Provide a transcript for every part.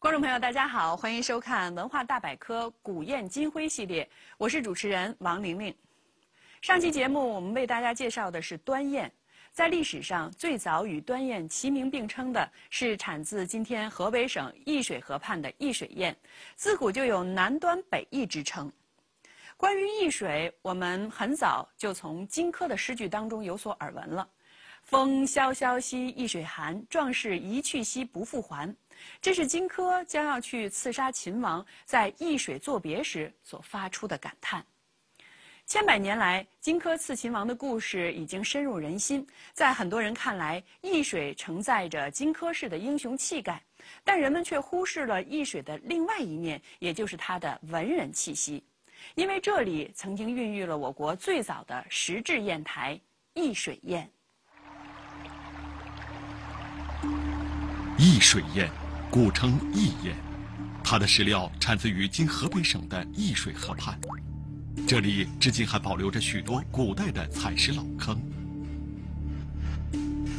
观众朋友，大家好，欢迎收看《文化大百科·古砚今徽》系列，我是主持人王玲玲。上期节目我们为大家介绍的是端砚，在历史上最早与端砚齐名并称的是产自今天河北省易水河畔的易水砚，自古就有南端北易之称。关于易水，我们很早就从荆轲的诗句当中有所耳闻了。风萧萧兮易水寒，壮士一去兮不复还。这是荆轲将要去刺杀秦王，在易水作别时所发出的感叹。千百年来，荆轲刺秦王的故事已经深入人心，在很多人看来，易水承载着荆轲式的英雄气概，但人们却忽视了易水的另外一面，也就是它的文人气息，因为这里曾经孕育了我国最早的石质砚台——易水砚。易水砚，古称易砚，它的史料产自于今河北省的易水河畔，这里至今还保留着许多古代的采石老坑。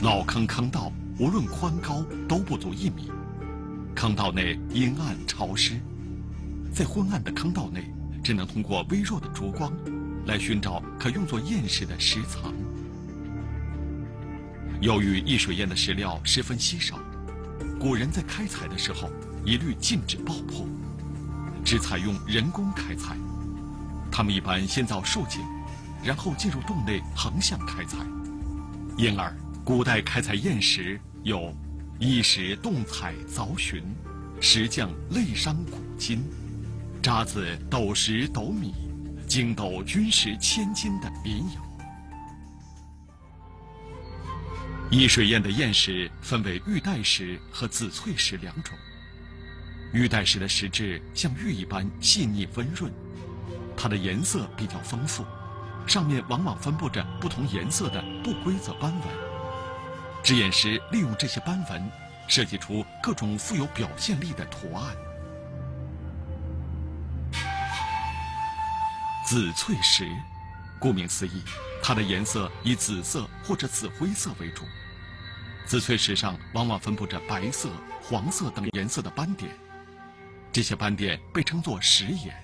老坑坑道无论宽高都不足1米，坑道内阴暗潮湿，在昏暗的坑道内，只能通过微弱的烛光来寻找可用作砚石的石藏。由于易水砚的石料十分稀少，古人在开采的时候一律禁止爆破，只采用人工开采。他们一般先造竖井，然后进入洞内横向开采，因而古代开采砚石有一石洞采凿寻，石匠累伤古今，渣子斗石斗米，经斗均石千金的民谣。易水砚的砚石分为玉带石和紫翠石两种。玉带石的石质像玉一般细腻温润，它的颜色比较丰富，上面往往分布着不同颜色的不规则斑纹。制砚师利用这些斑纹，设计出各种富有表现力的图案。紫翠石，顾名思义，它的颜色以紫色或者紫灰色为主。紫翠石上往往分布着白色、黄色等颜色的斑点，这些斑点被称作石眼，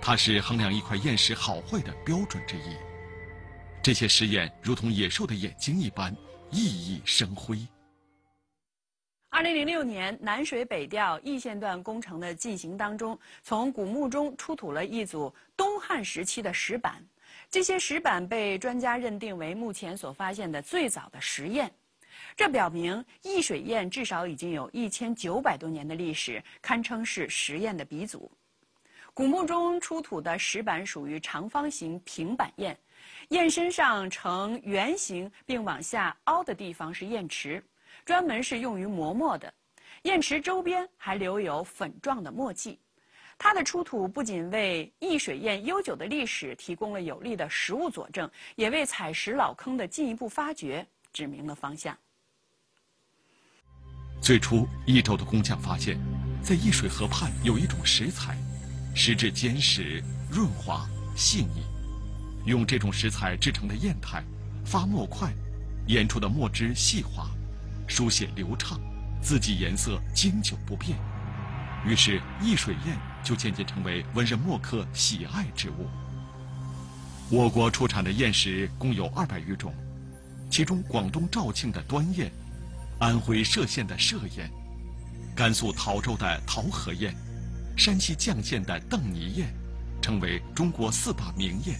它是衡量一块砚石好坏的标准之一。这些石眼如同野兽的眼睛一般，熠熠生辉。2006年，南水北调易县段工程的进行当中，从古墓中出土了一组东汉时期的石板。这些石板被专家认定为目前所发现的最早的石砚，这表明易水砚至少已经有1900多年的历史，堪称是石砚的鼻祖。古墓中出土的石板属于长方形平板砚，砚身上呈圆形并往下凹的地方是砚池，专门是用于磨墨的。砚池周边还留有粉状的墨迹。它的出土不仅为易水砚悠久的历史提供了有力的实物佐证，也为采石老坑的进一步发掘指明了方向。最初，益州的工匠发现，在易水河畔有一种石材，石质坚实、润滑、细腻，用这种石材制成的砚台，发墨快，研出的墨汁细滑，书写流畅，字迹颜色经久不变。于是，易水砚就渐渐成为文人墨客喜爱之物。我国出产的砚石共有200余种，其中广东肇庆的端砚，安徽歙县的歙砚，甘肃陶州的陶河砚，山西绛县的邓尼砚，成为中国4大名砚。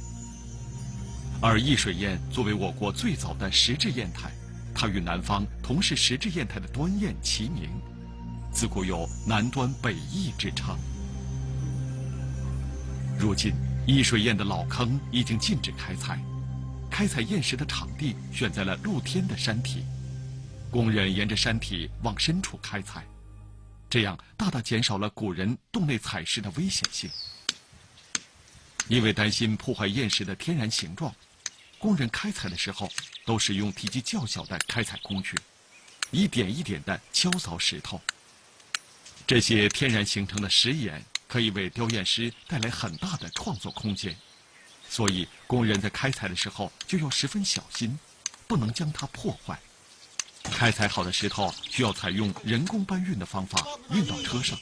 而易水砚作为我国最早的石质砚台，它与南方同是石质砚台的端砚齐名，自古有南端北易之称。如今，易水砚的老坑已经禁止开采，开采砚石的场地选在了露天的山体，工人沿着山体往深处开采，这样大大减少了古人洞内采石的危险性。因为担心破坏砚石的天然形状，工人开采的时候都使用体积较小的开采工具，一点一点地敲凿石头。这些天然形成的石眼可以为雕砚师带来很大的创作空间，所以工人在开采的时候就要十分小心，不能将它破坏。开采好的石头需要采用人工搬运的方法运到车上。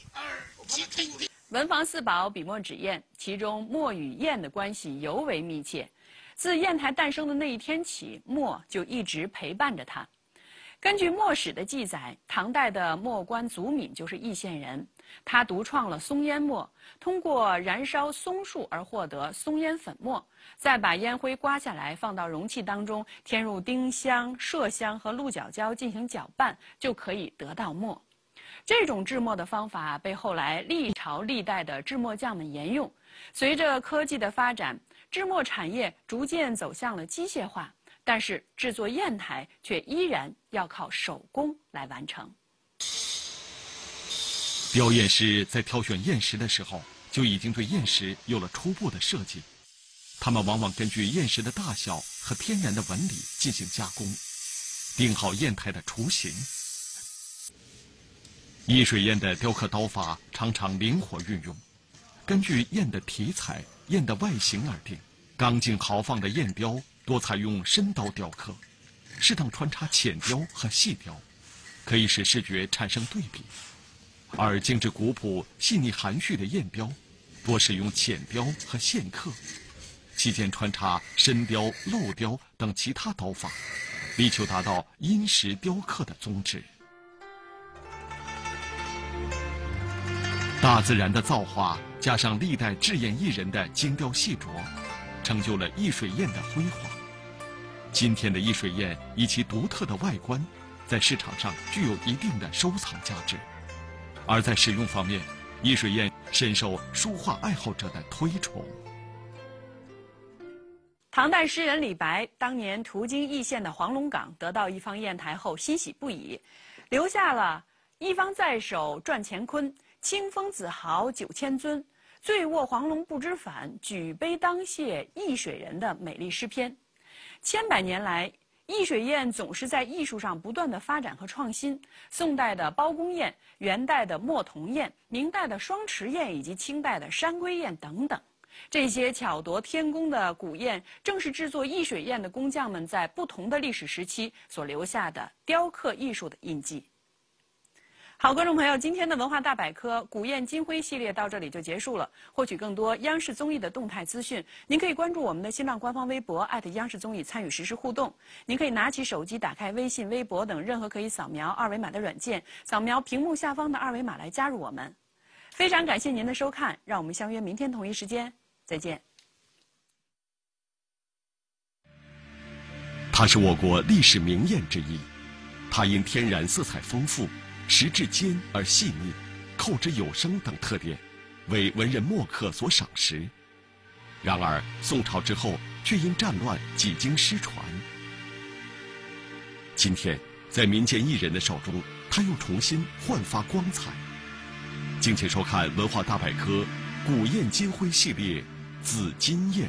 文房四宝笔墨纸砚，其中墨与砚的关系尤为密切。自砚台诞生的那一天起，墨就一直陪伴着它。 根据墨史的记载，唐代的墨官祖闵就是易县人，他独创了松烟墨，通过燃烧松树而获得松烟粉末，再把烟灰刮下来放到容器当中，添入丁香、麝香和鹿角胶进行搅拌，就可以得到墨。这种制墨的方法被后来历朝历代的制墨匠们沿用。随着科技的发展，制墨产业逐渐走向了机械化。 但是制作砚台却依然要靠手工来完成。雕砚师在挑选砚石的时候，就已经对砚石有了初步的设计。他们往往根据砚石的大小和天然的纹理进行加工，定好砚台的雏形。易水砚的雕刻刀法常常灵活运用，根据砚的题材、砚的外形而定。刚劲豪放的砚雕。 多采用深刀雕刻，适当穿插浅雕和细雕，可以使视觉产生对比；而精致古朴、细腻含蓄的砚雕，多使用浅雕和线刻，期间穿插深雕、镂雕等其他刀法，力求达到殷实雕刻的宗旨。大自然的造化，加上历代制砚艺人的精雕细琢，成就了易水砚的辉煌。 今天的易水砚以其独特的外观，在市场上具有一定的收藏价值，而在使用方面，易水砚深受书画爱好者的推崇。唐代诗人李白当年途经易县的黄龙岗，得到一方砚台后欣喜不已，留下了“一方在手赚乾坤，清风子豪9000尊，醉卧黄龙不知返，举杯当谢易水人”的美丽诗篇。 千百年来，易水砚总是在艺术上不断的发展和创新。宋代的包公砚、元代的墨童砚、明代的双池砚以及清代的山龟砚等等，这些巧夺天工的古砚，正是制作易水砚的工匠们在不同的历史时期所留下的雕刻艺术的印记。好，观众朋友，今天的文化大百科“古砚今辉”系列到这里就结束了。获取更多央视综艺的动态资讯，您可以关注我们的新浪官方微博央视综艺参与实时互动。您可以拿起手机，打开微信、微博等任何可以扫描二维码的软件，扫描屏幕下方的二维码来加入我们。非常感谢您的收看，让我们相约明天同一时间，再见。它是我国历史名砚之一，它因天然色彩丰富。 石质坚而细腻，扣之有声等特点，为文人墨客所赏识。然而，宋朝之后却因战乱几经失传。今天，在民间艺人的手中，它又重新焕发光彩。敬请收看《文化大百科》“古砚今辉”系列，紫金砚。